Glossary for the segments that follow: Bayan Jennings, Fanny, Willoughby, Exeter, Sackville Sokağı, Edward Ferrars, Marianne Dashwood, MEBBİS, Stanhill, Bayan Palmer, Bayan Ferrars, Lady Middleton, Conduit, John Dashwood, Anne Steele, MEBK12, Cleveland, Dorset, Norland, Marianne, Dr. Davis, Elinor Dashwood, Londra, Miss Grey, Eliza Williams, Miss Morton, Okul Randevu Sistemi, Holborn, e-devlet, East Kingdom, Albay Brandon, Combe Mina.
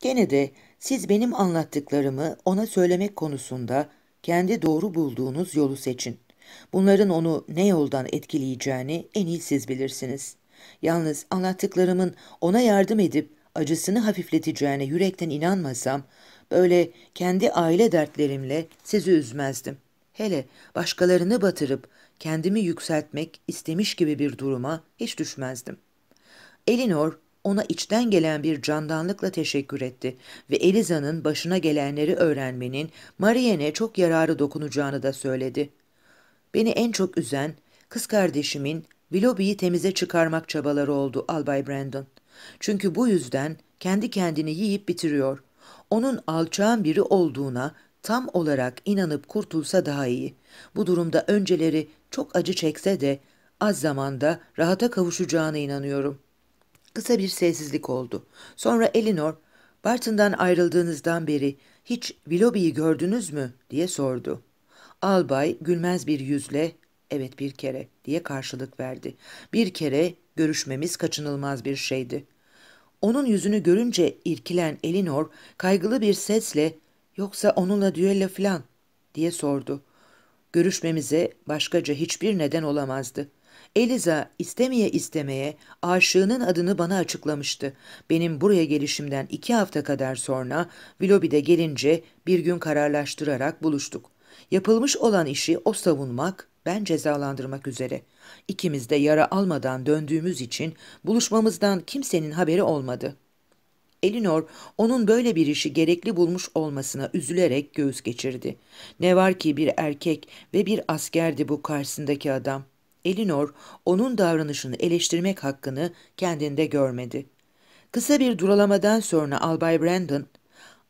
Gene de siz benim anlattıklarımı ona söylemek konusunda kendi doğru bulduğunuz yolu seçin. Bunların onu ne yoldan etkileyeceğini en iyi siz bilirsiniz. Yalnız anlattıklarımın ona yardım edip acısını hafifleteceğine yürekten inanmasam, böyle kendi aile dertlerimle sizi üzmezdim. Hele başkalarını batırıp kendimi yükseltmek istemiş gibi bir duruma hiç düşmezdim. Elinor ona içten gelen bir candanlıkla teşekkür etti ve Eliza'nın başına gelenleri öğrenmenin Marianne'e çok yararı dokunacağını da söyledi. Beni en çok üzen kız kardeşimin Willoughby'yi temize çıkarmak çabaları oldu Albay Brandon. Çünkü bu yüzden kendi kendini yiyip bitiriyor. Onun alçağın biri olduğuna tam olarak inanıp kurtulsa daha iyi. Bu durumda önceleri çok acı çekse de az zamanda rahata kavuşacağına inanıyorum. Kısa bir sessizlik oldu. Sonra Elinor, Barton'dan ayrıldığınızdan beri hiç Willoughby'yi gördünüz mü diye sordu. Albay gülmez bir yüzle, evet bir kere diye karşılık verdi. Bir kere görüşmemiz kaçınılmaz bir şeydi. Onun yüzünü görünce irkilen Elinor kaygılı bir sesle yoksa onunla düello falan diye sordu. Görüşmemize başkaca hiçbir neden olamazdı. Eliza istemeye istemeye aşığının adını bana açıklamıştı. Benim buraya gelişimden 2 hafta kadar sonra Willoughby'de gelince bir gün kararlaştırarak buluştuk. Yapılmış olan işi o savunmak, ben cezalandırmak üzere. İkimiz de yara almadan döndüğümüz için buluşmamızdan kimsenin haberi olmadı. Elinor onun böyle bir işi gerekli bulmuş olmasına üzülerek göğüs geçirdi. Ne var ki bir erkek ve bir askerdi bu karşısındaki adam. Elinor onun davranışını eleştirmek hakkını kendinde görmedi. Kısa bir duralamadan sonra Albay Brandon,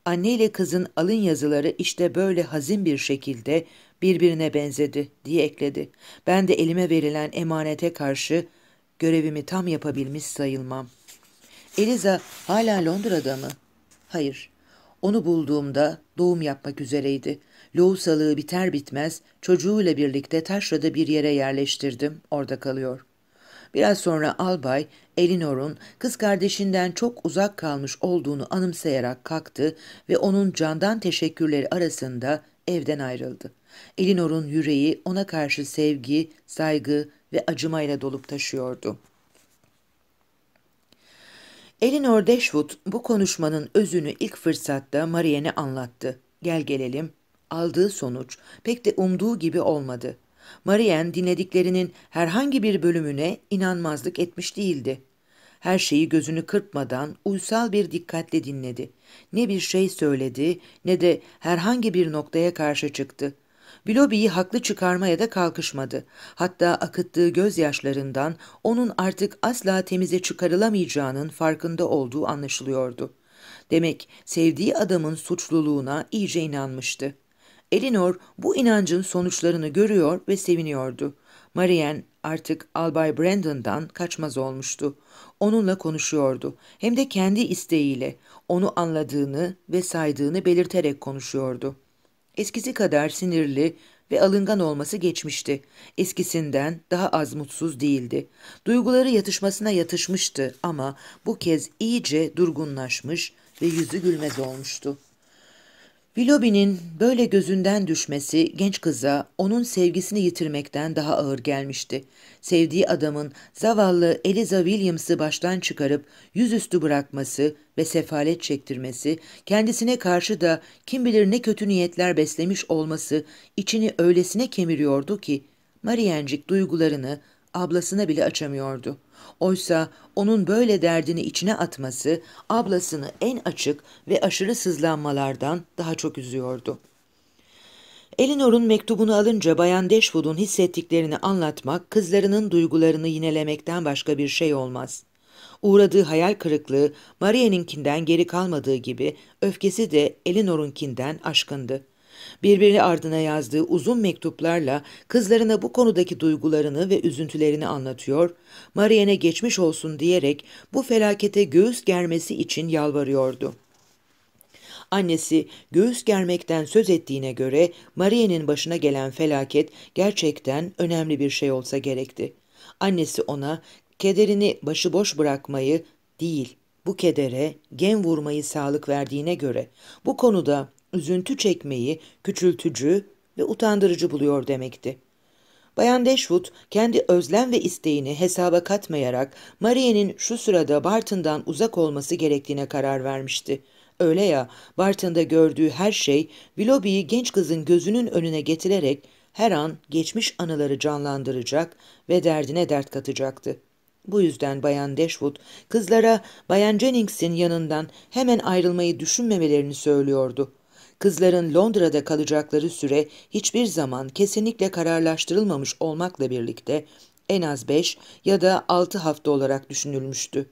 anne ile kızın alın yazıları işte böyle hazin bir şekilde birbirine benzedi diye ekledi. Ben de elime verilen emanete karşı görevimi tam yapabilmiş sayılmam. Eliza hala Londra'da mı? Hayır. Onu bulduğumda doğum yapmak üzereydi. Lohusalığı biter bitmez çocuğuyla birlikte taşrada bir yere yerleştirdim. Orada kalıyor. Biraz sonra albay Elinor'un kız kardeşinden çok uzak kalmış olduğunu anımsayarak kalktı ve onun candan teşekkürleri arasında evden ayrıldı. Elinor'un yüreği ona karşı sevgi, saygı ve acımayla dolup taşıyordu. Elinor Dashwood bu konuşmanın özünü ilk fırsatta Marianne'e anlattı. Gel gelelim, aldığı sonuç pek de umduğu gibi olmadı. Marianne dinlediklerinin herhangi bir bölümüne inanmazlık etmiş değildi. Her şeyi gözünü kırpmadan uysal bir dikkatle dinledi. Ne bir şey söyledi ne de herhangi bir noktaya karşı çıktı. Willoughby'yi haklı çıkarmaya da kalkışmadı. Hatta akıttığı gözyaşlarından onun artık asla temize çıkarılamayacağının farkında olduğu anlaşılıyordu. Demek sevdiği adamın suçluluğuna iyice inanmıştı. Elinor bu inancın sonuçlarını görüyor ve seviniyordu. Marianne artık Albay Brandon'dan kaçmaz olmuştu. Onunla konuşuyordu. Hem de kendi isteğiyle onu anladığını ve saydığını belirterek konuşuyordu. Eskisi kadar sinirli ve alıngan olması geçmişti. Eskisinden daha az mutsuz değildi. Duyguları yatışmasına yatışmıştı ama bu kez iyice durgunlaşmış ve yüzü gülmez olmuştu. Willoughby'nin böyle gözünden düşmesi genç kıza onun sevgisini yitirmekten daha ağır gelmişti. Sevdiği adamın zavallı Eliza Williams'ı baştan çıkarıp yüzüstü bırakması ve sefalet çektirmesi, kendisine karşı da kim bilir ne kötü niyetler beslemiş olması içini öylesine kemiriyordu ki Mariancik duygularını ablasına bile açamıyordu. Oysa onun böyle derdini içine atması ablasını en açık ve aşırı sızlanmalardan daha çok üzüyordu. Elinor'un mektubunu alınca Bayan Dashwood'un hissettiklerini anlatmak kızlarının duygularını yinelemekten başka bir şey olmaz. Uğradığı hayal kırıklığı Maria'nınkinden geri kalmadığı gibi öfkesi de Elinor'unkinden aşkındı. Birbiri ardına yazdığı uzun mektuplarla kızlarına bu konudaki duygularını ve üzüntülerini anlatıyor, Marianne'e geçmiş olsun diyerek bu felakete göğüs germesi için yalvarıyordu. Annesi göğüs germekten söz ettiğine göre Marianne'in başına gelen felaket gerçekten önemli bir şey olsa gerekti. Annesi ona kederini başıboş bırakmayı değil, bu kedere gem vurmayı sağlık verdiğine göre bu konuda üzüntü çekmeyi küçültücü ve utandırıcı buluyor demekti. Bayan Dashwood kendi özlem ve isteğini hesaba katmayarak Marianne'in şu sırada Barton'dan uzak olması gerektiğine karar vermişti. Öyle ya, Barton'da gördüğü her şey Willoughby'yi genç kızın gözünün önüne getirerek her an geçmiş anıları canlandıracak ve derdine dert katacaktı. Bu yüzden Bayan Dashwood kızlara Bayan Jennings'in yanından hemen ayrılmayı düşünmemelerini söylüyordu. Kızların Londra'da kalacakları süre hiçbir zaman kesinlikle kararlaştırılmamış olmakla birlikte en az 5 ya da 6 hafta olarak düşünülmüştü.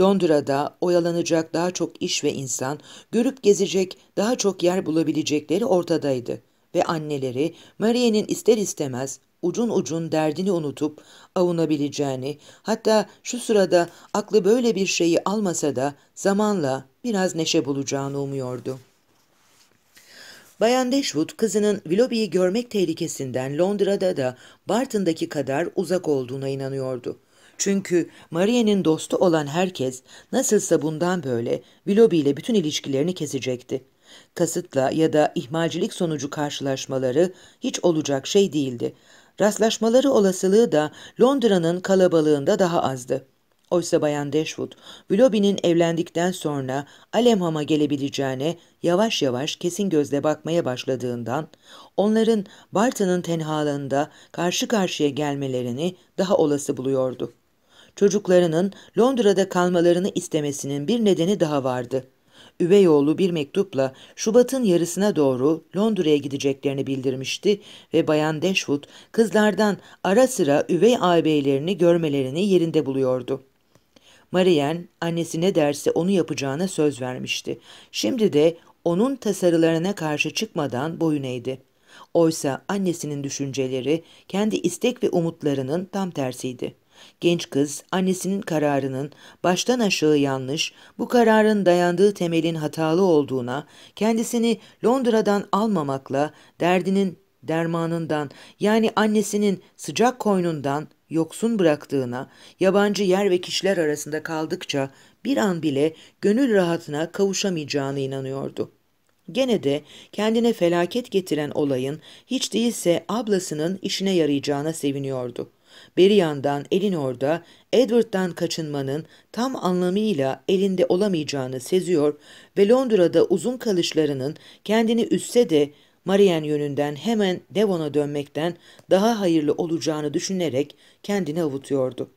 Londra'da oyalanacak daha çok iş ve insan, görüp gezecek daha çok yer bulabilecekleri ortadaydı ve anneleri Marianne'in ister istemez ucun ucun derdini unutup avunabileceğini, hatta şu sırada aklı böyle bir şeyi almasa da zamanla biraz neşe bulacağını umuyordu. Bayan Dashwood kızının Willoughby'yi görmek tehlikesinden Londra'da da Barton'daki kadar uzak olduğuna inanıyordu. Çünkü Marianne'in dostu olan herkes nasılsa bundan böyle Willoughby ile bütün ilişkilerini kesecekti. Kasıtla ya da ihmalcilik sonucu karşılaşmaları hiç olacak şey değildi. Rastlaşmaları olasılığı da Londra'nın kalabalığında daha azdı. Oysa Bayan Dashwood, Willoughby'nin evlendikten sonra Allenham'a gelebileceğine yavaş yavaş kesin gözle bakmaya başladığından, onların Barton'ın tenhalığında karşı karşıya gelmelerini daha olası buluyordu. Çocuklarının Londra'da kalmalarını istemesinin bir nedeni daha vardı. Üvey oğlu bir mektupla Şubat'ın yarısına doğru Londra'ya gideceklerini bildirmişti ve Bayan Dashwood kızlardan ara sıra üvey ağabeylerini görmelerini yerinde buluyordu. Marianne annesi ne derse onu yapacağına söz vermişti. Şimdi de onun tasarılarına karşı çıkmadan boyun eğdi. Oysa annesinin düşünceleri kendi istek ve umutlarının tam tersiydi. Genç kız annesinin kararının baştan aşağı yanlış, bu kararın dayandığı temelin hatalı olduğuna, kendisini Londra'dan almamakla derdinin dermanından, yani annesinin sıcak koynundan yoksun bıraktığına, yabancı yer ve kişiler arasında kaldıkça bir an bile gönül rahatına kavuşamayacağına inanıyordu. Gene de kendine felaket getiren olayın hiç değilse ablasının işine yarayacağına seviniyordu. Beri yandan Elinor'da Edward'dan kaçınmanın tam anlamıyla elinde olamayacağını seziyor ve Londra'da uzun kalışlarının kendini üstse de Marianne yönünden hemen Devon'a dönmekten daha hayırlı olacağını düşünerek kendini avutuyordu.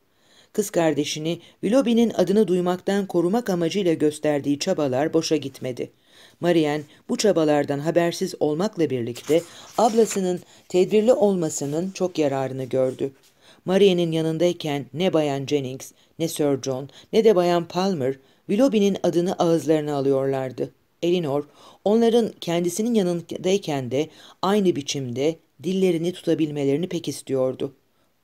Kız kardeşini Willoughby'nin adını duymaktan korumak amacıyla gösterdiği çabalar boşa gitmedi. Marianne bu çabalardan habersiz olmakla birlikte ablasının tedbirli olmasının çok yararını gördü. Marianne'in yanındayken ne Bayan Jennings, ne Sir John, ne de Bayan Palmer, Willoughby'nin adını ağızlarına alıyorlardı. Elinor, onların kendisinin yanındayken de aynı biçimde dillerini tutabilmelerini pek istiyordu.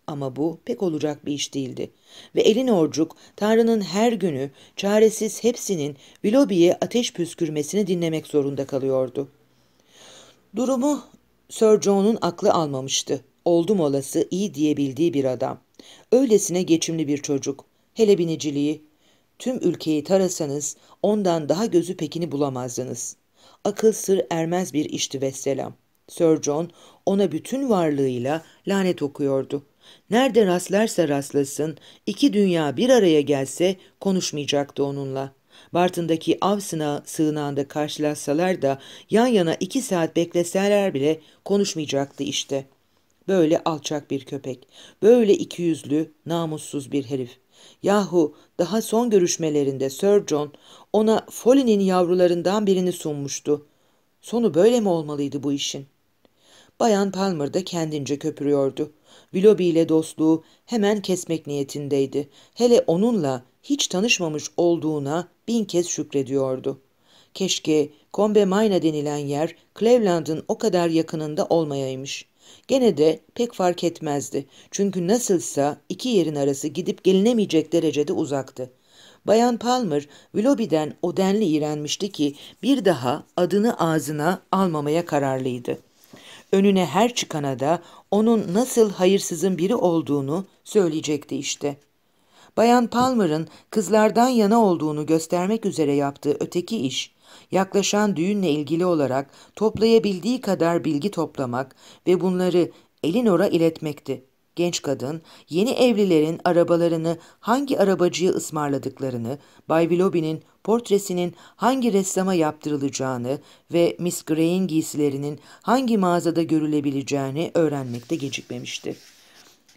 Ama bu pek olacak bir iş değildi. Ve Elinorcuk, Tanrı'nın her günü çaresiz hepsinin Willoughby'ye ateş püskürmesini dinlemek zorunda kalıyordu. Durumu Sir John'un aklı almamıştı. Oldum olası iyi diyebildiği bir adam. Öylesine geçimli bir çocuk. Hele biniciliği. Tüm ülkeyi tarasanız ondan daha gözü pekini bulamazdınız. Akıl sır ermez bir işti vesselam. Sir John ona bütün varlığıyla lanet okuyordu. Nerede rastlarsa rastlasın, iki dünya bir araya gelse konuşmayacaktı onunla. Barton'daki av sığınağında karşılaşsalar da yan yana 2 saat bekleseler bile konuşmayacaktı işte. Böyle alçak bir köpek, böyle ikiyüzlü, namussuz bir herif. Yahu daha son görüşmelerinde Sir John ona Folly'nin yavrularından birini sunmuştu. Sonu böyle mi olmalıydı bu işin? Bayan Palmer da kendince köpürüyordu. Willoughby ile dostluğu hemen kesmek niyetindeydi. Hele onunla hiç tanışmamış olduğuna 1000 kez şükrediyordu. Keşke Combe Mina denilen yer Cleveland'ın o kadar yakınında olmayaymış. Gene de pek fark etmezdi. Çünkü nasılsa 2 yerin arası gidip gelinemeyecek derecede uzaktı. Bayan Palmer, Willoughby'den o denli iğrenmişti ki bir daha adını ağzına almamaya kararlıydı. Önüne her çıkana da onun nasıl hayırsızın biri olduğunu söyleyecekti işte. Bayan Palmer'ın kızlardan yana olduğunu göstermek üzere yaptığı öteki iş, yaklaşan düğünle ilgili olarak toplayabildiği kadar bilgi toplamak ve bunları Elinor'a iletmekti. Genç kadın, yeni evlilerin arabalarını hangi arabacıya ısmarladıklarını, Bay Willoughby'nin portresinin hangi ressama yaptırılacağını ve Miss Grey'in giysilerinin hangi mağazada görülebileceğini öğrenmekte gecikmemişti.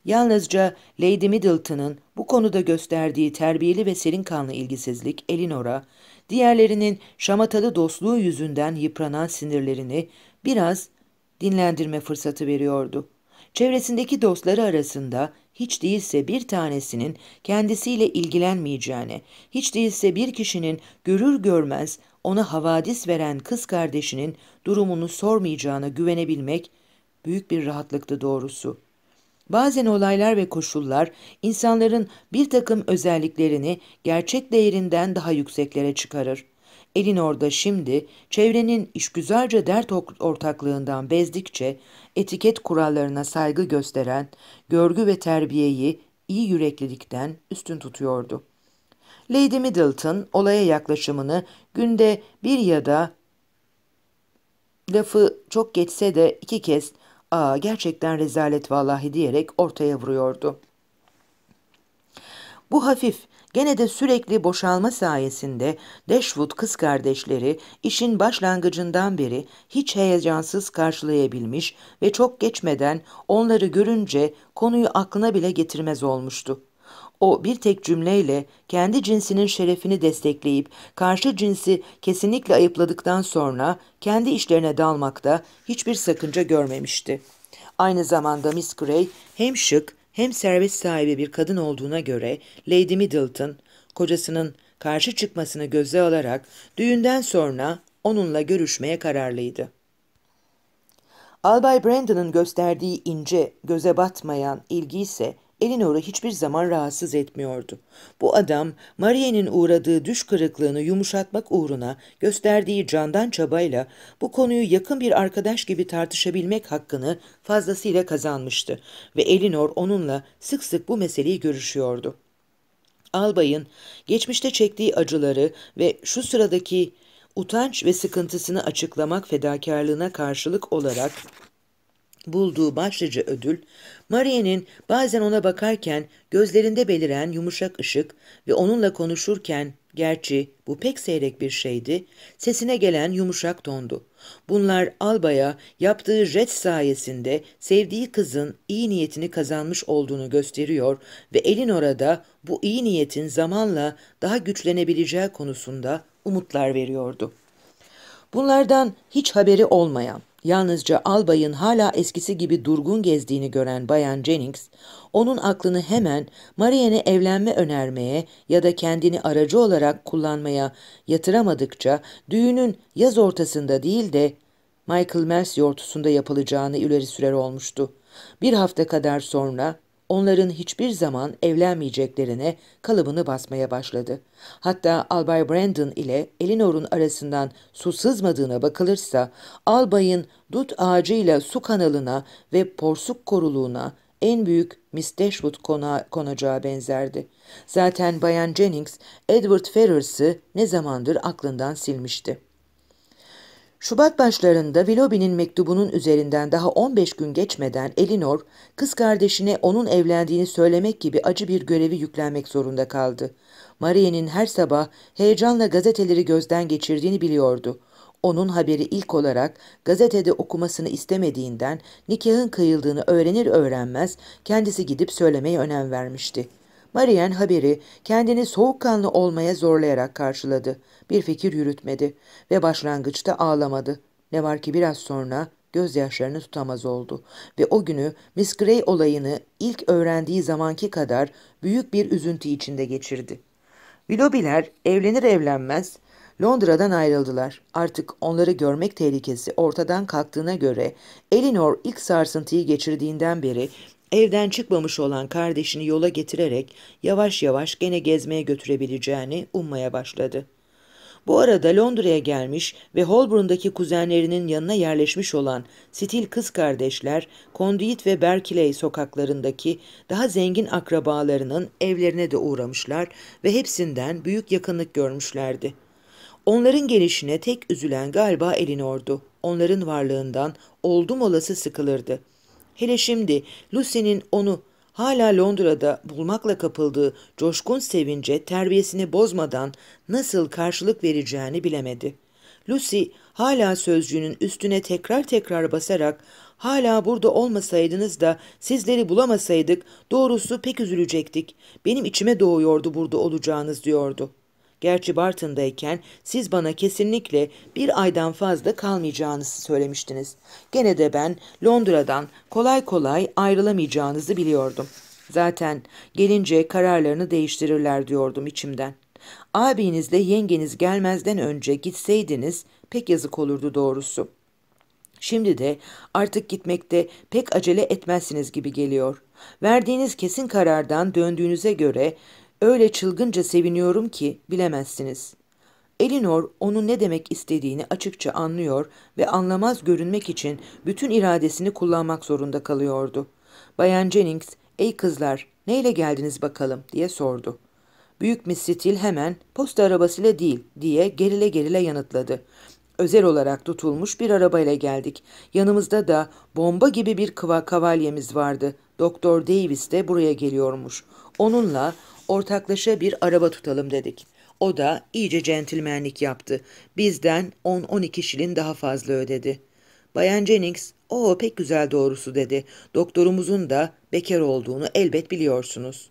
Yalnızca Lady Middleton'ın bu konuda gösterdiği terbiyeli ve serin kanlı ilgisizlik Elinor'a, diğerlerinin şamatalı dostluğu yüzünden yıpranan sinirlerini biraz dinlendirme fırsatı veriyordu. Çevresindeki dostları arasında hiç değilse bir tanesinin kendisiyle ilgilenmeyeceğine, hiç değilse bir kişinin görür görmez ona havadis veren kız kardeşinin durumunu sormayacağına güvenebilmek büyük bir rahatlıktı doğrusu. Bazen olaylar ve koşullar insanların bir takım özelliklerini gerçek değerinden daha yükseklere çıkarır. Elinor da şimdi çevrenin işgüzarca dert ortaklığından bezdikçe etiket kurallarına saygı gösteren görgü ve terbiyeyi iyi yüreklilikten üstün tutuyordu. Lady Middleton olaya yaklaşımını günde bir ya da lafı çok geçse de iki kez "Aa, gerçekten rezalet vallahi" diyerek ortaya vuruyordu. Bu hafif, gene de sürekli boşalma sayesinde Dashwood kız kardeşleri işin başlangıcından beri hiç heyecansız karşılayabilmiş ve çok geçmeden onları görünce konuyu aklına bile getirmez olmuştu. O bir tek cümleyle kendi cinsinin şerefini destekleyip karşı cinsi kesinlikle ayıpladıktan sonra kendi işlerine dalmakta hiçbir sakınca görmemişti. Aynı zamanda Miss Grey hem şık hem servis sahibi bir kadın olduğuna göre Lady Middleton, kocasının karşı çıkmasını göze alarak düğünden sonra onunla görüşmeye kararlıydı. Albay Brandon'ın gösterdiği ince, göze batmayan ilgi ise Elinor'u hiçbir zaman rahatsız etmiyordu. Bu adam, Marianne'in uğradığı düş kırıklığını yumuşatmak uğruna gösterdiği candan çabayla bu konuyu yakın bir arkadaş gibi tartışabilmek hakkını fazlasıyla kazanmıştı ve Elinor onunla sık sık bu meseleyi görüşüyordu. Albay'ın geçmişte çektiği acıları ve şu sıradaki utanç ve sıkıntısını açıklamak fedakarlığına karşılık olarak bulduğu başlıca ödül, Marianne'in bazen ona bakarken gözlerinde beliren yumuşak ışık ve onunla konuşurken, gerçi bu pek seyrek bir şeydi, sesine gelen yumuşak tondu. Bunlar Albay'a yaptığı jest sayesinde sevdiği kızın iyi niyetini kazanmış olduğunu gösteriyor ve Elinor'a da bu iyi niyetin zamanla daha güçlenebileceği konusunda umutlar veriyordu. Bunlardan hiç haberi olmayan, yalnızca Albay'ın hala eskisi gibi durgun gezdiğini gören Bayan Jennings, onun aklını hemen Marianne'e evlenme önermeye ya da kendini aracı olarak kullanmaya yatıramadıkça düğünün yaz ortasında değil de Michael Mars yortusunda yapılacağını ileri sürer olmuştu. Bir hafta kadar sonra onların hiçbir zaman evlenmeyeceklerine kalıbını basmaya başladı. Hatta Albay Brandon ile Elinor'un arasından su sızmadığına bakılırsa, Albay'ın dut ağacıyla su kanalına ve porsuk koruluğuna en büyük Miss Dashwood konacağı benzerdi. Zaten Bayan Jennings, Edward Ferrars'ı ne zamandır aklından silmişti. Şubat başlarında Willoughby'nin mektubunun üzerinden daha 15 gün geçmeden Elinor, kız kardeşine onun evlendiğini söylemek gibi acı bir görevi yüklenmek zorunda kaldı. Marianne'in her sabah heyecanla gazeteleri gözden geçirdiğini biliyordu. Onun haberi ilk olarak gazetede okumasını istemediğinden nikahın kıyıldığını öğrenir öğrenmez kendisi gidip söylemeye önem vermişti. Marianne haberi kendini soğukkanlı olmaya zorlayarak karşıladı. Bir fikir yürütmedi ve başlangıçta ağlamadı. Ne var ki biraz sonra gözyaşlarını tutamaz oldu ve o günü Miss Grey olayını ilk öğrendiği zamanki kadar büyük bir üzüntü içinde geçirdi. Willoughby'ler evlenir evlenmez Londra'dan ayrıldılar. Artık onları görmek tehlikesi ortadan kalktığına göre Elinor ilk sarsıntıyı geçirdiğinden beri evden çıkmamış olan kardeşini yola getirerek yavaş yavaş gene gezmeye götürebileceğini ummaya başladı. Bu arada Londra'ya gelmiş ve Holborn'daki kuzenlerinin yanına yerleşmiş olan Steele kız kardeşler, Conduit ve Berkeley sokaklarındaki daha zengin akrabalarının evlerine de uğramışlar ve hepsinden büyük yakınlık görmüşlerdi. Onların gelişine tek üzülen galiba Elinor'du. Onların varlığından oldum olası sıkılırdı. Hele şimdi Lucy'nin onu hala Londra'da bulmakla kapıldığı coşkun sevince terbiyesini bozmadan nasıl karşılık vereceğini bilemedi. Lucy hala sözcüğünün üstüne tekrar tekrar basarak "Hala burada olmasaydınız da sizleri bulamasaydık doğrusu pek üzülecektik. Benim içime doğuyordu burada olacağınız" diyordu. "Gerçi Barton'dayken siz bana kesinlikle bir aydan fazla kalmayacağınızı söylemiştiniz. Gene de ben Londra'dan kolay kolay ayrılamayacağınızı biliyordum. Zaten gelince kararlarını değiştirirler diyordum içimden. Abinizle yengeniz gelmezden önce gitseydiniz pek yazık olurdu doğrusu. Şimdi de artık gitmekte pek acele etmezsiniz gibi geliyor. Verdiğiniz kesin karardan döndüğünüze göre öyle çılgınca seviniyorum ki bilemezsiniz." Elinor onun ne demek istediğini açıkça anlıyor ve anlamaz görünmek için bütün iradesini kullanmak zorunda kalıyordu. Bayan Jennings, "Ey kızlar, neyle geldiniz bakalım?" diye sordu. Büyük Miss Steele hemen "Posta arabasıyla değil" diye gerile gerile yanıtladı. "Özel olarak tutulmuş bir arabayla geldik. Yanımızda da bomba gibi bir kavalyemiz vardı. Doktor Davis de buraya geliyormuş. Onunla ortaklaşa bir araba tutalım dedik. O da iyice centilmenlik yaptı. Bizden 10-12 şilin daha fazla ödedi." Bayan Jennings, "O pek güzel doğrusu" dedi. "Doktorumuzun da bekar olduğunu elbet biliyorsunuz."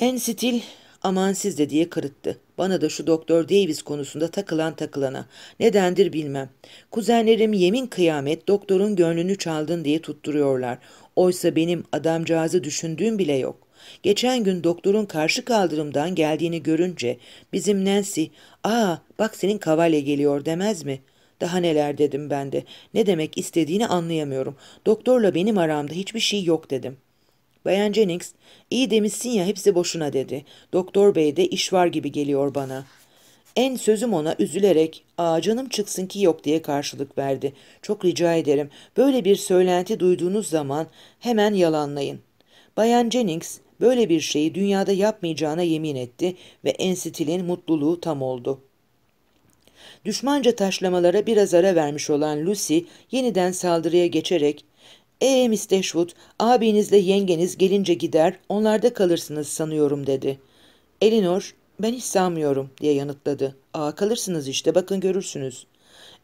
Anne Steele, "Aman siz de" diye kırıttı. "Bana da şu Doktor Davis konusunda takılan takılana. Nedendir bilmem. Kuzenlerim yemin kıyamet doktorun gönlünü çaldın diye tutturuyorlar. Oysa benim adamcağızı düşündüğüm bile yok. Geçen gün doktorun karşı kaldırımdan geldiğini görünce bizim Nancy, 'Aa bak senin kavalye geliyor' demez mi? Daha neler dedim ben de. Ne demek istediğini anlayamıyorum. Doktorla benim aramda hiçbir şey yok dedim." Bayan Jennings, "İyi demişsin ya, hepsi boşuna" dedi. "Doktor Bey'de iş var gibi geliyor bana." En sözüm ona üzülerek, "Aa canım çıksın ki yok" diye karşılık verdi. "Çok rica ederim, böyle bir söylenti duyduğunuz zaman hemen yalanlayın." Bayan Jennings böyle bir şeyi dünyada yapmayacağına yemin etti ve Anne Steele'in mutluluğu tam oldu. Düşmanca taşlamalara biraz ara vermiş olan Lucy yeniden saldırıya geçerek, Miss Dashwood, abinizle yengeniz gelince gider, onlarda kalırsınız sanıyorum" dedi. Elinor, "Ben hiç sanmıyorum" diye yanıtladı. "Aa kalırsınız işte, bakın görürsünüz."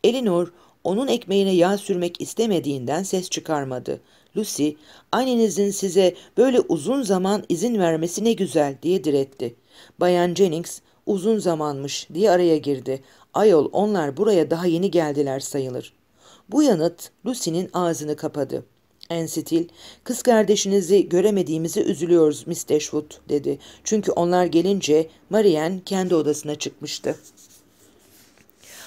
Elinor onun ekmeğine yağ sürmek istemediğinden ses çıkarmadı. Lucy, "Annenizin size böyle uzun zaman izin vermesi ne güzel" diye diretti. Bayan Jennings, "Uzun zamanmış" diye araya girdi. "Ayol onlar buraya daha yeni geldiler sayılır." Bu yanıt Lucy'nin ağzını kapadı. Anne Steele, "Kız kardeşinizi göremediğimizi üzülüyoruz Miss Dashwood" dedi. "Çünkü onlar gelince Marianne kendi odasına çıkmıştı.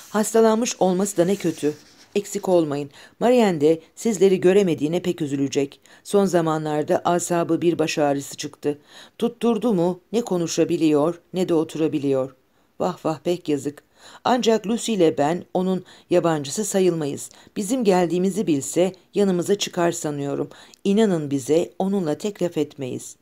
Hastalanmış olması da ne kötü. Eksik olmayın. Marianne de sizleri göremediğine pek üzülecek. Son zamanlarda asabı bir baş ağrısı çıktı. Tutturdu mu ne konuşabiliyor ne de oturabiliyor. Vah vah pek yazık. Ancak Lucy ile ben onun yabancısı sayılmayız. Bizim geldiğimizi bilse yanımıza çıkar sanıyorum. İnanın bize onunla tek laf etmeyiz."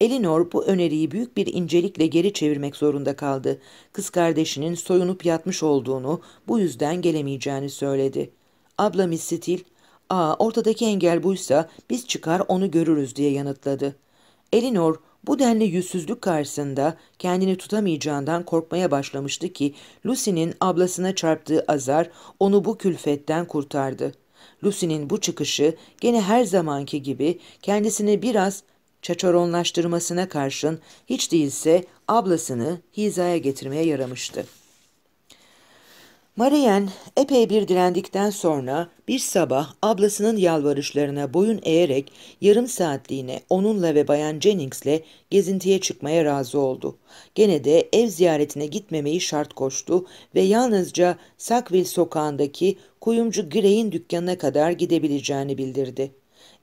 Elinor bu öneriyi büyük bir incelikle geri çevirmek zorunda kaldı. Kız kardeşinin soyunup yatmış olduğunu, bu yüzden gelemeyeceğini söyledi. Abla Miss Steele, "Aa ortadaki engel buysa biz çıkar onu görürüz" diye yanıtladı. Elinor bu denli yüzsüzlük karşısında kendini tutamayacağından korkmaya başlamıştı ki Lucy'nin ablasına çarptığı azar onu bu külfetten kurtardı. Lucy'nin bu çıkışı gene her zamanki gibi kendisini biraz çaçaronlaştırmasına karşın hiç değilse ablasını hizaya getirmeye yaramıştı. Marianne epey bir direndikten sonra bir sabah ablasının yalvarışlarına boyun eğerek yarım saatliğine onunla ve Bayan Jennings'le gezintiye çıkmaya razı oldu. Gene de ev ziyaretine gitmemeyi şart koştu ve yalnızca Sackville Sokağı'ndaki kuyumcu Grey'in dükkanına kadar gidebileceğini bildirdi.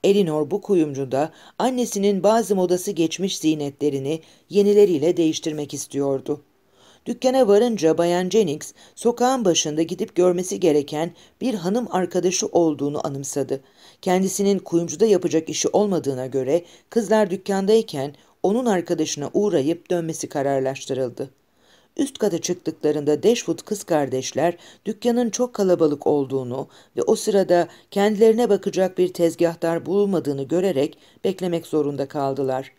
Elinor bu kuyumcuda annesinin bazı modası geçmiş ziynetlerini yenileriyle değiştirmek istiyordu. Dükkana varınca Bayan Jennings sokağın başında gidip görmesi gereken bir hanım arkadaşı olduğunu anımsadı. Kendisinin kuyumcuda yapacak işi olmadığına göre kızlar dükkandayken onun arkadaşına uğrayıp dönmesi kararlaştırıldı. Üst kata çıktıklarında Dashwood kız kardeşler dükkanın çok kalabalık olduğunu ve o sırada kendilerine bakacak bir tezgahtar bulunmadığını görerek beklemek zorunda kaldılar.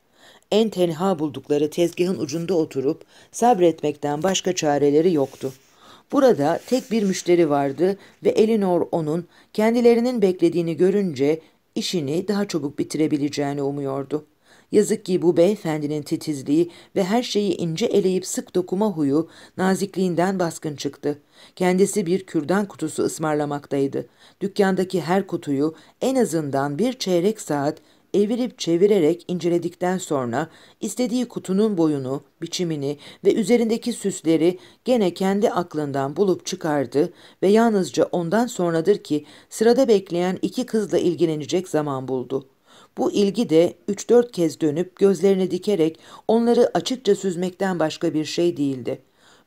En tenha buldukları tezgahın ucunda oturup sabretmekten başka çareleri yoktu. Burada tek bir müşteri vardı ve Elinor onun kendilerinin beklediğini görünce işini daha çabuk bitirebileceğini umuyordu. Yazık ki bu beyefendinin titizliği ve her şeyi ince eleyip sık dokuma huyu nazikliğinden baskın çıktı. Kendisi bir kürdan kutusu ısmarlamaktaydı. Dükkandaki her kutuyu en azından bir çeyrek saat evirip çevirerek inceledikten sonra istediği kutunun boyunu, biçimini ve üzerindeki süsleri gene kendi aklından bulup çıkardı ve yalnızca ondan sonradır ki sırada bekleyen iki kızla ilgilenecek zaman buldu. Bu ilgi de 3-4 kez dönüp gözlerini dikerek onları açıkça süzmekten başka bir şey değildi.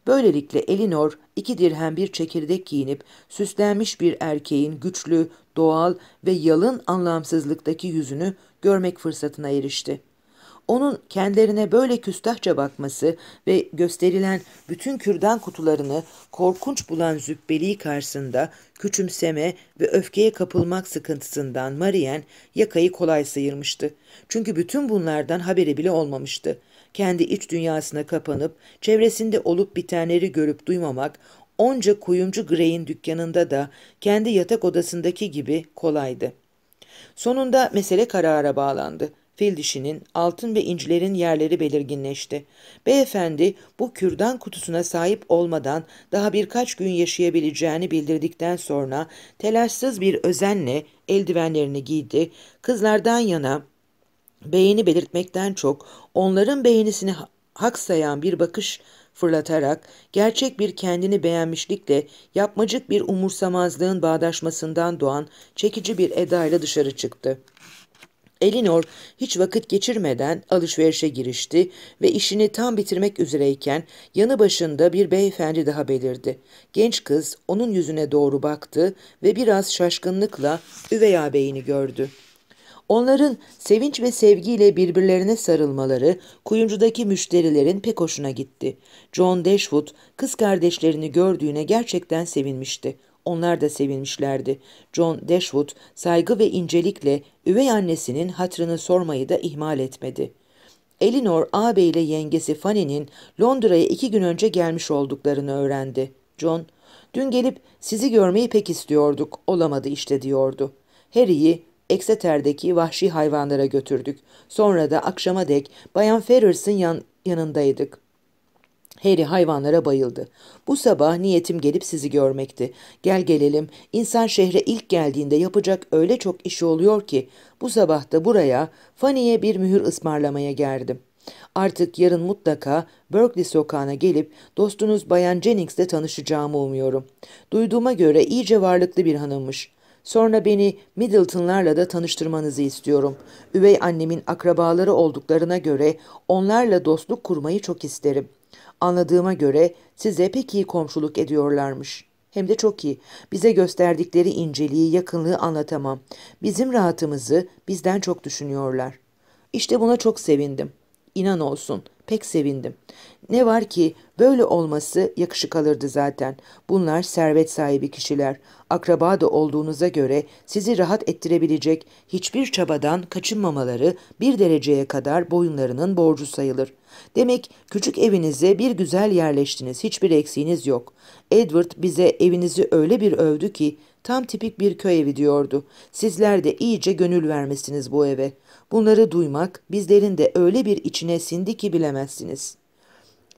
Böylelikle Elinor 2 dirhem bir çekirdek giyinip süslenmiş bir erkeğin güçlü, doğal ve yalın anlamsızlıktaki yüzünü görmek fırsatına erişti. Onun kendilerine böyle küstahça bakması ve gösterilen bütün kürdan kutularını korkunç bulan zübbeliği karşısında küçümseme ve öfkeye kapılmak sıkıntısından Marianne yakayı kolay sıyırmıştı. Çünkü bütün bunlardan haberi bile olmamıştı. Kendi iç dünyasına kapanıp çevresinde olup bitenleri görüp duymamak onca kuyumcu Grey'in dükkanında da kendi yatak odasındaki gibi kolaydı. Sonunda mesele karara bağlandı. Fil dişinin, altın ve incilerin yerleri belirginleşti. Beyefendi bu kürdan kutusuna sahip olmadan daha birkaç gün yaşayabileceğini bildirdikten sonra telaşsız bir özenle eldivenlerini giydi. Kızlardan yana beğeni belirtmekten çok onların beğenisini hak sayan bir bakış fırlatarak gerçek bir kendini beğenmişlikle yapmacık bir umursamazlığın bağdaşmasından doğan çekici bir edayla dışarı çıktı. Elinor hiç vakit geçirmeden alışverişe girişti ve işini tam bitirmek üzereyken yanı başında bir beyefendi daha belirdi. Genç kız onun yüzüne doğru baktı ve biraz şaşkınlıkla üvey ağabeyini gördü. Onların sevinç ve sevgiyle birbirlerine sarılmaları kuyumcudaki müşterilerin pek hoşuna gitti. John Dashwood kız kardeşlerini gördüğüne gerçekten sevinmişti. Onlar da sevinmişlerdi. John Dashwood saygı ve incelikle üvey annesinin hatrını sormayı da ihmal etmedi. Elinor ağabeyle yengesi Fanny'nin Londra'ya 2 gün önce gelmiş olduklarını öğrendi. John, "Dün gelip sizi görmeyi pek istiyorduk, olamadı işte," diyordu. "Harry'i Exeter'deki vahşi hayvanlara götürdük. Sonra da akşama dek Bayan Ferrars'ın yanındaydık. Harry hayvanlara bayıldı. Bu sabah niyetim gelip sizi görmekti. Gel gelelim, insan şehre ilk geldiğinde yapacak öyle çok işi oluyor ki bu sabah da buraya Fanny'ye bir mühür ısmarlamaya geldim. Artık yarın mutlaka Berkeley Sokağı'na gelip dostunuz Bayan Jennings'le tanışacağımı umuyorum. Duyduğuma göre iyice varlıklı bir hanımmış. Sonra beni Middleton'larla da tanıştırmanızı istiyorum. Üvey annemin akrabaları olduklarına göre onlarla dostluk kurmayı çok isterim. Anladığıma göre size pek iyi komşuluk ediyorlarmış. Hem de çok iyi. Bize gösterdikleri inceliği, yakınlığı anlatamam. Bizim rahatımızı bizden çok düşünüyorlar. İşte buna çok sevindim. İnan olsun, pek sevindim. Ne var ki böyle olması yakışık alırdı zaten. Bunlar servet sahibi kişiler. Akraba da olduğunuza göre sizi rahat ettirebilecek hiçbir çabadan kaçınmamaları bir dereceye kadar boyunlarının borcu sayılır. Demek küçük evinize bir güzel yerleştiniz, hiçbir eksiğiniz yok. Edward bize evinizi öyle bir övdü ki tam tipik bir köy evi diyordu. Sizler de iyice gönül vermesiniz bu eve. Bunları duymak bizlerin de öyle bir içine sindi ki bilemezsiniz."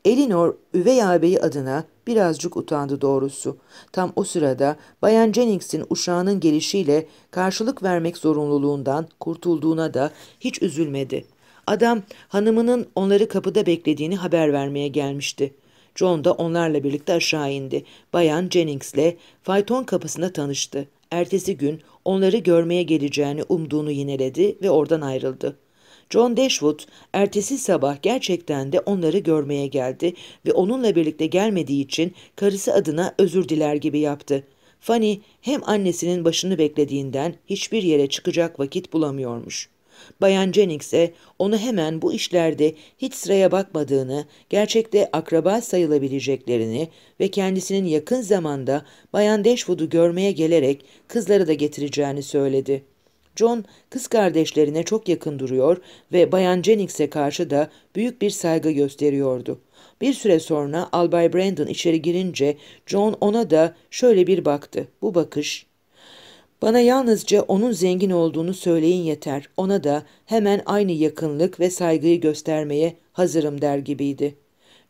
Elinor üvey ağabeyi adına birazcık utandı doğrusu. Tam o sırada Bayan Jennings'in uşağının gelişiyle karşılık vermek zorunluluğundan kurtulduğuna da hiç üzülmedi. Adam hanımının onları kapıda beklediğini haber vermeye gelmişti. John da onlarla birlikte aşağı indi. Bayan Jennings'le fayton kapısında tanıştı. Ertesi gün onları görmeye geleceğini umduğunu yineledi ve oradan ayrıldı. John Dashwood ertesi sabah gerçekten de onları görmeye geldi ve onunla birlikte gelmediği için karısı adına özür diler gibi yaptı. Fanny hem annesinin başını beklediğinden hiçbir yere çıkacak vakit bulamıyormuş. Bayan Jennings'e onu hemen bu işlerde hiç sıraya bakmadığını, gerçekte akraba sayılabileceklerini ve kendisinin yakın zamanda Bayan Dashwood'u görmeye gelerek kızları da getireceğini söyledi. John kız kardeşlerine çok yakın duruyor ve Bayan Jennings'e karşı da büyük bir saygı gösteriyordu. Bir süre sonra Albay Brandon içeri girince John ona da şöyle bir baktı. Bu bakış, "Bana yalnızca onun zengin olduğunu söyleyin yeter. Ona da hemen aynı yakınlık ve saygıyı göstermeye hazırım" der gibiydi.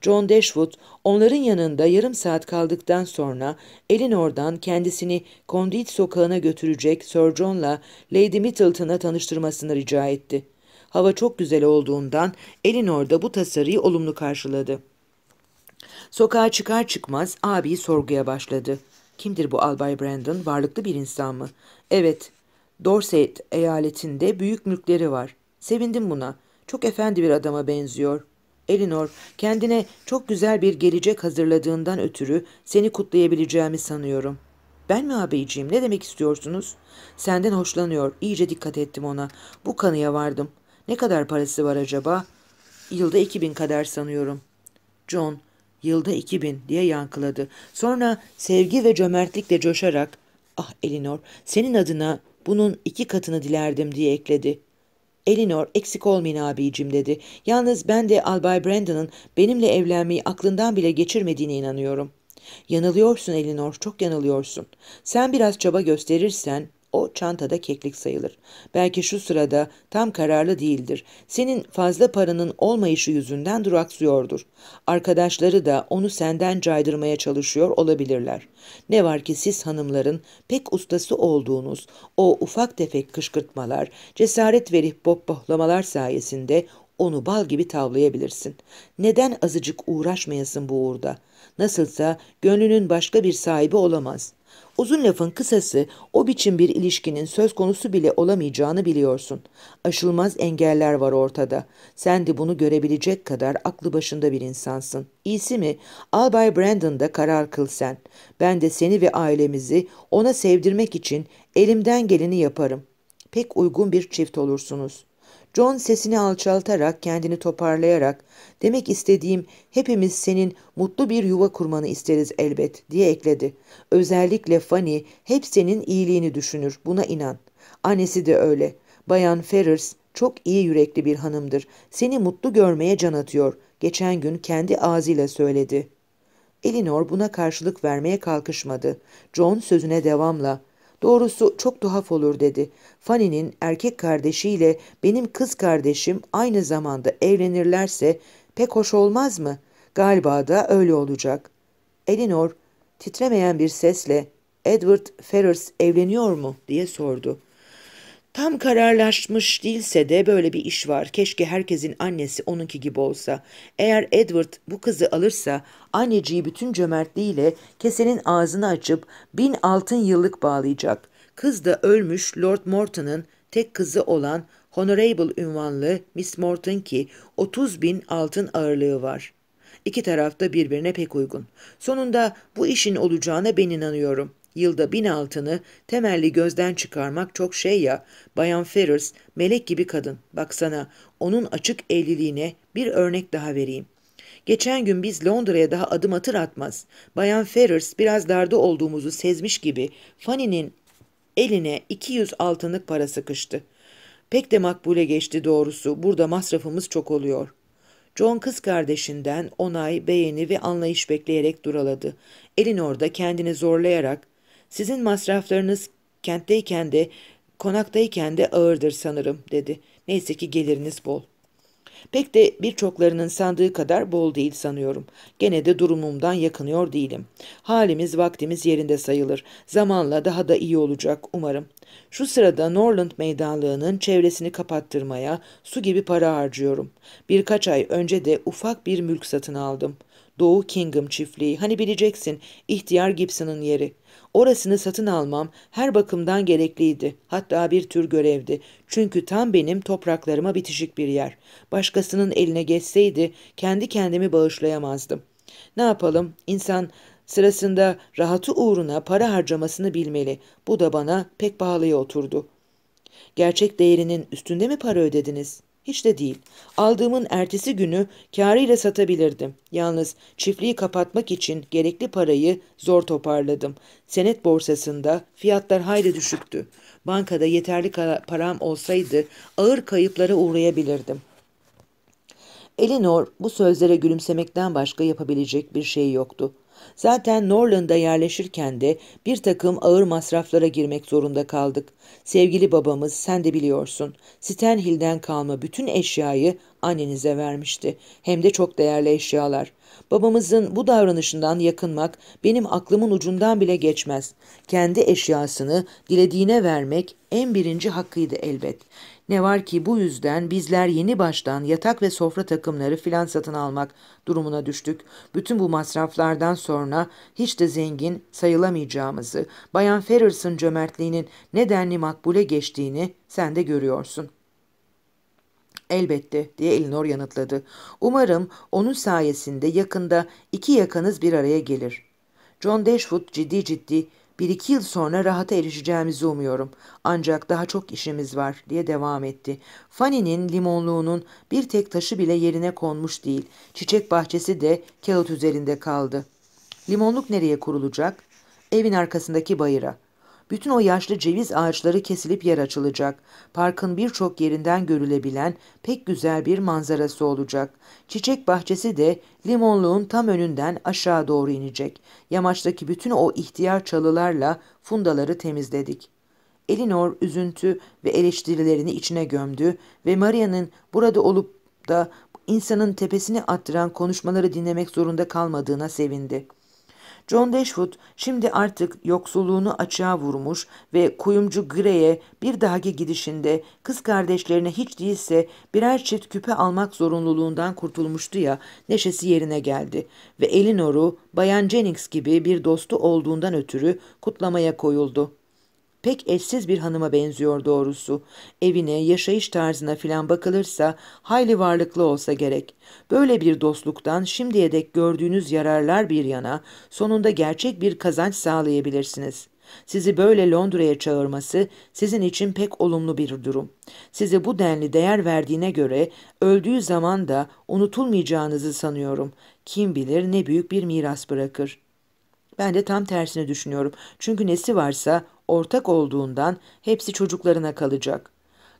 John Dashwood onların yanında yarım saat kaldıktan sonra Elinor'dan kendisini Conduit Sokağı'na götürecek Sir John'la Lady Middleton'a tanıştırmasını rica etti. Hava çok güzel olduğundan Elinor da bu tasarıyı olumlu karşıladı. Sokağa çıkar çıkmaz abi sorguya başladı. "Kimdir bu Albay Brandon? Varlıklı bir insan mı?" "Evet. Dorset eyaletinde büyük mülkleri var. Sevindim buna. Çok efendi bir adama benziyor." "Elinor, kendine çok güzel bir gelecek hazırladığından ötürü seni kutlayabileceğimi sanıyorum." "Ben mi abiciğim? Ne demek istiyorsunuz?" "Senden hoşlanıyor. İyice dikkat ettim ona. Bu kanıya vardım. Ne kadar parası var acaba?" "Yılda 2000 kadar sanıyorum." John, "Yılda 2000 diye yankıladı. Sonra sevgi ve cömertlikle coşarak, "Ah Elinor, senin adına bunun 2 katını dilerdim" diye ekledi. "Elinor, eksik olmayın abicim" dedi. "Yalnız ben de Albay Brandon'ın benimle evlenmeyi aklından bile geçirmediğine inanıyorum." "Yanılıyorsun Elinor, çok yanılıyorsun. Sen biraz çaba gösterirsen o çantada keklik sayılır. Belki şu sırada tam kararlı değildir. Senin fazla paranın olmayışı yüzünden duraksıyordur. Arkadaşları da onu senden caydırmaya çalışıyor olabilirler. Ne var ki siz hanımların pek ustası olduğunuz o ufak tefek kışkırtmalar, cesaret verip pohpohlamalar sayesinde onu bal gibi tavlayabilirsin. Neden azıcık uğraşmayasın bu uğurda? Nasılsa gönlünün başka bir sahibi olamaz. Uzun lafın kısası, o biçim bir ilişkinin söz konusu bile olamayacağını biliyorsun. Aşılmaz engeller var ortada. Sen de bunu görebilecek kadar aklı başında bir insansın. İyisi mi? Albay Brandon'da karar kıl sen. Ben de seni ve ailemizi ona sevdirmek için elimden geleni yaparım. Pek uygun bir çift olursunuz." John sesini alçaltarak, kendini toparlayarak, "Demek istediğim, hepimiz senin mutlu bir yuva kurmanı isteriz elbet" diye ekledi. "Özellikle Fanny hep senin iyiliğini düşünür, buna inan. Annesi de öyle. Bayan Ferrars çok iyi yürekli bir hanımdır. Seni mutlu görmeye can atıyor. Geçen gün kendi ağzıyla söyledi." Elinor buna karşılık vermeye kalkışmadı. John sözüne devamla, "Doğrusu çok tuhaf olur" dedi. "Fanny'nin erkek kardeşiyle benim kız kardeşim aynı zamanda evlenirlerse pek hoş olmaz mı? Galiba da öyle olacak." Elinor titremeyen bir sesle, "Edward Ferrars evleniyor mu?" diye sordu. "Tam kararlaşmış değilse de böyle bir iş var. Keşke herkesin annesi onunki gibi olsa. Eğer Edward bu kızı alırsa anneciği bütün cömertliğiyle kesenin ağzını açıp 1000 altın yıllık bağlayacak. Kız da ölmüş Lord Morton'ın tek kızı olan Honorable ünvanlı Miss Morton ki 30.000 altın ağırlığı var. İki tarafta birbirine pek uygun. Sonunda bu işin olacağına ben inanıyorum. Yılda 1000 altını temelli gözden çıkarmak çok şey ya. Bayan Ferrars melek gibi kadın. Baksana, onun açık evliliğine bir örnek daha vereyim. Geçen gün biz Londra'ya daha adım atır atmaz Bayan Ferrars biraz darda olduğumuzu sezmiş gibi Fanny'nin eline 200 altınlık para sıkıştı. Pek de makbule geçti doğrusu. Burada masrafımız çok oluyor." John kız kardeşinden onay, beğeni ve anlayış bekleyerek duraladı. Elinor da kendini zorlayarak, "Sizin masraflarınız kentteyken de konaktayken de ağırdır sanırım" dedi. "Neyse ki geliriniz bol." "Pek de birçoklarının sandığı kadar bol değil sanıyorum. Gene de durumumdan yakınıyor değilim. Halimiz vaktimiz yerinde sayılır. Zamanla daha da iyi olacak umarım. Şu sırada Norland meydanlığının çevresini kapattırmaya su gibi para harcıyorum. Birkaç ay önce de ufak bir mülk satın aldım. Doğu Kingdom çiftliği, hani bileceksin, ihtiyar Gibson'ın yeri. Orasını satın almam her bakımdan gerekliydi. Hatta bir tür görevdi. Çünkü tam benim topraklarıma bitişik bir yer. Başkasının eline geçseydi kendi kendimi bağışlayamazdım. Ne yapalım? İnsan sırasında rahatı uğruna para harcamasını bilmeli. Bu da bana pek pahalıya oturdu. Gerçek değerinin üstünde mi para ödediniz? Hiç de değil. Aldığımın ertesi günü kârıyla satabilirdim. Yalnız çiftliği kapatmak için gerekli parayı zor toparladım. Senet borsasında fiyatlar hayli düşüktü. Bankada yeterli param olsaydı ağır kayıplara uğrayabilirdim. Elinor bu sözlere gülümsemekten başka yapabilecek bir şey yoktu. Zaten Norland'a yerleşirken de bir takım ağır masraflara girmek zorunda kaldık. Sevgili babamız, sen de biliyorsun, Stanhill'den kalma bütün eşyayı annenize vermişti. Hem de çok değerli eşyalar. Babamızın bu davranışından yakınmak benim aklımın ucundan bile geçmez. Kendi eşyasını dilediğine vermek en birinci hakkıydı elbet. Ne var ki bu yüzden bizler yeni baştan yatak ve sofra takımları filan satın almak durumuna düştük. Bütün bu masraflardan sonra hiç de zengin sayılamayacağımızı, Bayan Ferrars'ın cömertliğinin ne denli makbule geçtiğini sen de görüyorsun. Elbette diye Elinor yanıtladı. Umarım onun sayesinde yakında iki yakanız bir araya gelir. John Dashwood ciddi 1-2 yıl sonra rahata erişeceğimizi umuyorum. Ancak daha çok işimiz var diye devam etti. Fanny'nin limonluğunun bir tek taşı bile yerine konmuş değil. Çiçek bahçesi de kağıt üzerinde kaldı. Limonluk nereye kurulacak? Evin arkasındaki bayıra. Bütün o yaşlı ceviz ağaçları kesilip yer açılacak. Parkın birçok yerinden görülebilen pek güzel bir manzarası olacak. Çiçek bahçesi de limonluğun tam önünden aşağı doğru inecek. Yamaçtaki bütün o ihtiyar çalılarla fundaları temizledik. Elinor üzüntü ve eleştirilerini içine gömdü ve Maria'nın burada olup da insanın tepesini attıran konuşmaları dinlemek zorunda kalmadığına sevindi. John Dashwood şimdi artık yoksulluğunu açığa vurmuş ve kuyumcu Grey'e bir dahaki gidişinde kız kardeşlerine hiç değilse birer çift küpe almak zorunluluğundan kurtulmuştu ya, neşesi yerine geldi ve Elinor'u Bayan Jennings gibi bir dostu olduğundan ötürü kutlamaya koyuldu. Pek eşsiz bir hanıma benziyor doğrusu. Evine, yaşayış tarzına filan bakılırsa hayli varlıklı olsa gerek. Böyle bir dostluktan şimdiye dek gördüğünüz yararlar bir yana sonunda gerçek bir kazanç sağlayabilirsiniz. Sizi böyle Londra'ya çağırması sizin için pek olumlu bir durum. Size bu denli değer verdiğine göre öldüğü zaman da unutulmayacağınızı sanıyorum. Kim bilir ne büyük bir miras bırakır. Ben de tam tersini düşünüyorum. Çünkü nesi varsa ortak olduğundan hepsi çocuklarına kalacak.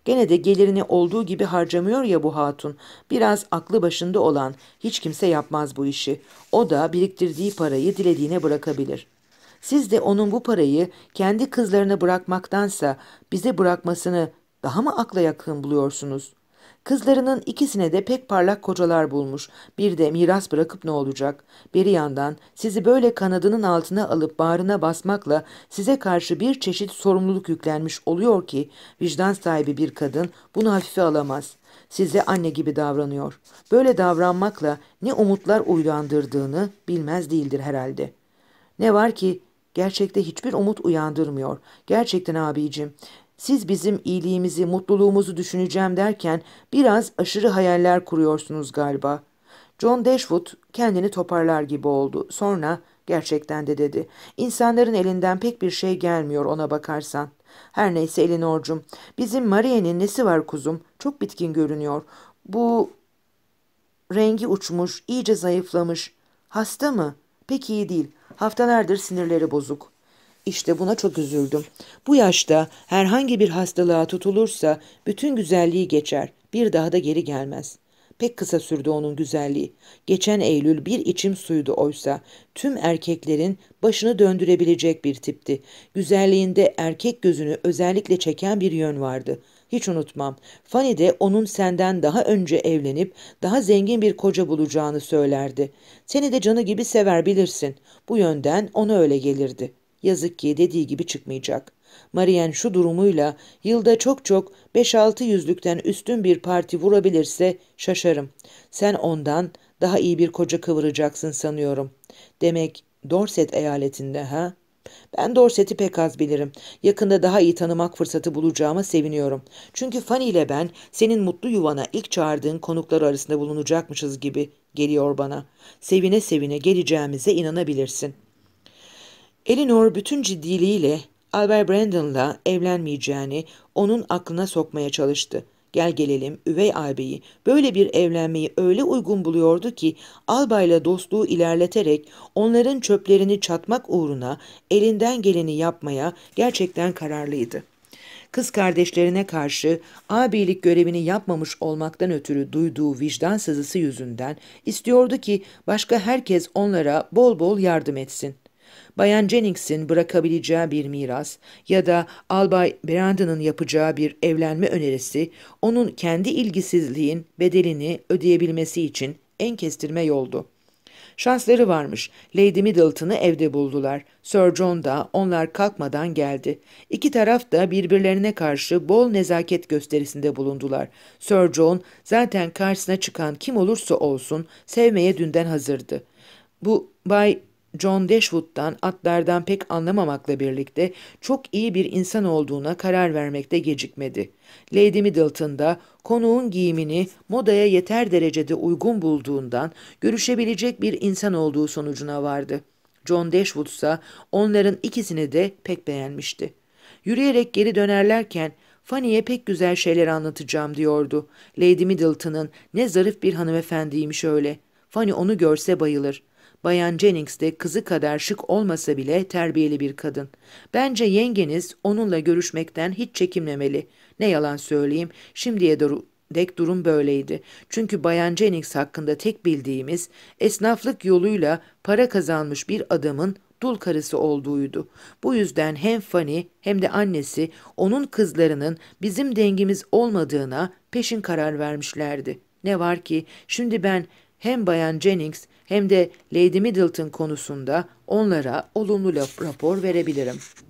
Gene de gelirini olduğu gibi harcamıyor ya bu hatun. Biraz aklı başında olan hiç kimse yapmaz bu işi. O da biriktirdiği parayı dilediğine bırakabilir. Siz de onun bu parayı kendi kızlarına bırakmaktansa bize bırakmasını daha mı akla yakın buluyorsunuz? Kızlarının ikisine de pek parlak kocalar bulmuş. Bir de miras bırakıp ne olacak? Bir yandan sizi böyle kanadının altına alıp bağrına basmakla size karşı bir çeşit sorumluluk yüklenmiş oluyor ki vicdan sahibi bir kadın bunu hafife alamaz. Size anne gibi davranıyor. Böyle davranmakla ne umutlar uyandırdığını bilmez değildir herhalde. Ne var ki gerçekte hiçbir umut uyandırmıyor. Gerçekten abicim. Siz bizim iyiliğimizi, mutluluğumuzu düşüneceğim derken biraz aşırı hayaller kuruyorsunuz galiba. John Dashwood kendini toparlar gibi oldu. Sonra gerçekten de dedi. İnsanların elinden pek bir şey gelmiyor ona bakarsan. Her neyse Elinor'cum, bizim Marianne'in nesi var kuzum? Çok bitkin görünüyor. Bu rengi uçmuş, iyice zayıflamış. Hasta mı? Pek iyi değil. Haftalardır sinirleri bozuk. İşte buna çok üzüldüm. Bu yaşta herhangi bir hastalığa tutulursa bütün güzelliği geçer. Bir daha da geri gelmez. Pek kısa sürdü onun güzelliği. Geçen Eylül bir içim suydu oysa. Tüm erkeklerin başını döndürebilecek bir tipti. Güzelliğinde erkek gözünü özellikle çeken bir yön vardı. Hiç unutmam. Fanny de onun senden daha önce evlenip daha zengin bir koca bulacağını söylerdi. Seni de canı gibi sever bilirsin. Bu yönden ona öyle gelirdi. Yazık ki dediği gibi çıkmayacak. Marianne şu durumuyla yılda çok 5-6 yüzlükten üstün bir parti vurabilirse şaşarım. Sen ondan Daha iyi bir koca kıvıracaksın sanıyorum. Demek Dorset eyaletinde ha? Ben Dorset'i pek az bilirim. Yakında daha iyi tanımak fırsatı bulacağıma seviniyorum. Çünkü Fanny ile ben senin mutlu yuvana ilk çağırdığın konuklar arasında bulunacakmışız gibi geliyor bana. Sevine sevine geleceğimize inanabilirsin. Elinor bütün ciddiliğiyle Albay Brandon'la evlenmeyeceğini onun aklına sokmaya çalıştı. Gel gelelim üvey ağabeyi böyle bir evlenmeyi öyle uygun buluyordu ki albayla dostluğu ilerleterek onların çöplerini çatmak uğruna elinden geleni yapmaya gerçekten kararlıydı. Kız kardeşlerine karşı ağabeylik görevini yapmamış olmaktan ötürü duyduğu vicdan sızısı yüzünden istiyordu ki başka herkes onlara bol bol yardım etsin. Bayan Jennings'in bırakabileceği bir miras ya da Albay Brandon'ın yapacağı bir evlenme önerisi onun kendi ilgisizliğin bedelini ödeyebilmesi için en kestirme yoldu. Şansları varmış. Lady Middleton'ı evde buldular. Sir John da onlar kalkmadan geldi. İki taraf da birbirlerine karşı bol nezaket gösterisinde bulundular. Sir John zaten karşısına çıkan kim olursa olsun sevmeye dünden hazırdı. Bu Bay John Dashwood'dan atlardan pek anlamamakla birlikte çok iyi bir insan olduğuna karar vermekte gecikmedi. Lady Middleton da konuğun giyimini modaya yeter derecede uygun bulduğundan görüşebilecek bir insan olduğu sonucuna vardı. John Dashwood ise onların ikisini de pek beğenmişti. Yürüyerek geri dönerlerken Fanny'e pek güzel şeyler anlatacağım diyordu. Lady Middleton'ın ne zarif bir hanımefendiymiş öyle. Fanny onu görse bayılır. Bayan Jennings de kızı kadar şık olmasa bile terbiyeli bir kadın. Bence yengeniz onunla görüşmekten hiç çekinmemeli. Ne yalan söyleyeyim, şimdiye dek durum böyleydi. Çünkü Bayan Jennings hakkında tek bildiğimiz esnaflık yoluyla para kazanmış bir adamın dul karısı olduğuydu. Bu yüzden hem Fanny hem de annesi onun kızlarının bizim dengimiz olmadığına peşin karar vermişlerdi. Ne var ki şimdi ben hem Bayan Jennings hem de Lady Middleton konusunda onlara olumlu rapor verebilirim.